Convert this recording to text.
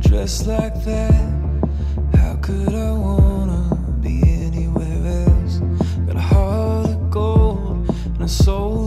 Just like that, how could I wanna be anywhere else? Got a heart of gold and a soul